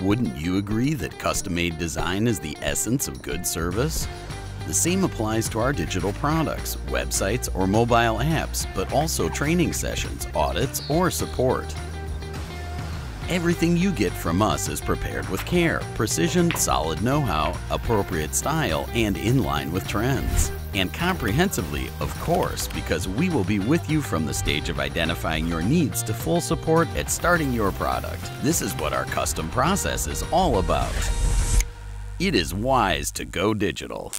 Wouldn't you agree that custom-made design is the essence of good service? The same applies to our digital products, websites, or mobile apps, but also training sessions, audits, or support. Everything you get from us is prepared with care, precision, solid know-how, appropriate style, and in line with trends. And comprehensively, of course, because we will be with you from the stage of identifying your needs to full support at starting your product. This is what our custom process is all about. It is wise to go digital.